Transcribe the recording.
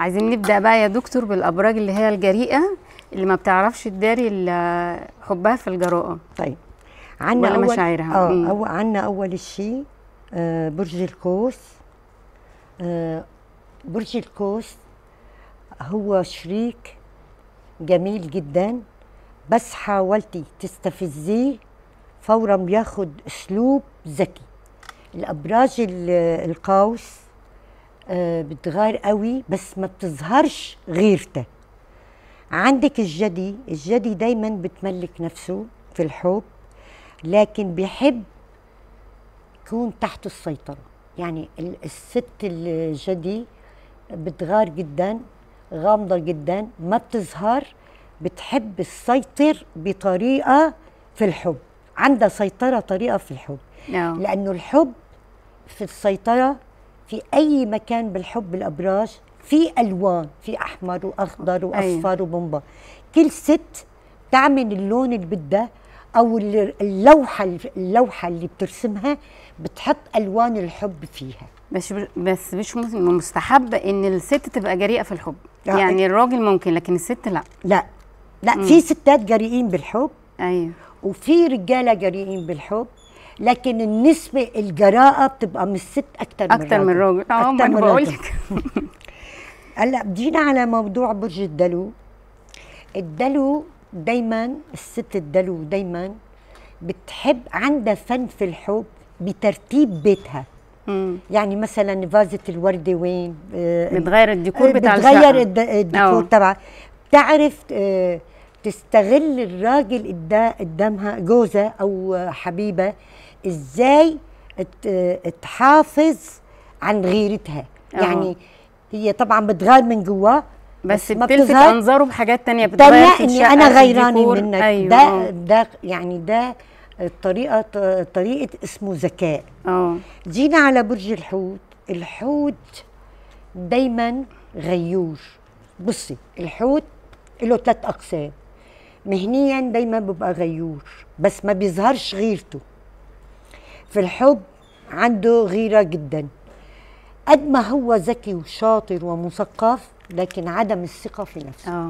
عايزين نبدأ بقى يا دكتور بالأبراج اللي هي الجريئة اللي ما بتعرفش تداري حبها في الجراءة. طيب عنا أول مشاعرها عنا أول شيء برج القوس. برج القوس هو شريك جميل جدا، بس حاولتي تستفزيه فورا بياخد اسلوب ذكي. الابراج القوس بتغار قوي بس ما بتظهرش غيرته. عندك الجدي، الجدي دايما بتملك نفسه في الحب، لكن بيحب يكون تحت السيطرة. يعني الست الجدي بتغار جدا، غامضة جدا، ما بتظهر، بتحب تسيطر بطريقة في الحب، عندها سيطرة طريقة في الحب. لأنه الحب في السيطرة في أي مكان. بالحب الأبراج في ألوان، في أحمر وأخضر وأصفر وبنبا، كل ست تعمل اللون اللي بدها أو اللوحة اللي بترسمها بتحط ألوان الحب فيها. بس مش مستحب إن الست تبقى جريئة في الحب، يعني الراجل ممكن لكن الست لا. لا في ستات جريئين بالحب وفي رجالة جريئين بالحب، لكن النسبة الجراءة بتبقى من الست أكتر من الراجل. أكتر من الراجل. هلا بدينا على موضوع برج الدلو. الدلو دايما الست الدلو دايما بتحب، عندها فن في الحب بترتيب بيتها. يعني مثلا فازة الوردة وين، بتغير الديكور بتاع بتغير الديكور تبعها، بتعرف تستغل الراجل قدامها جوزها أو حبيبة إزاي تحافظ عن غيرتها. يعني هي طبعا بتغار من جوا بس بتلفت أنظاره بحاجات تانية، بتغير في الشقة، إني أنا غيراني منك. ده يعني ده طريقة اسمه ذكاء. جينا على برج الحوت. الحوت دايما غيور. بصي الحوت له 3 أقسام. مهنيا دايما بيبقى غيور بس ما بيظهرش غيرته. في الحب عنده غيرة جدا، قد ما هو ذكي وشاطر ومثقف لكن عدم الثقة في نفسه.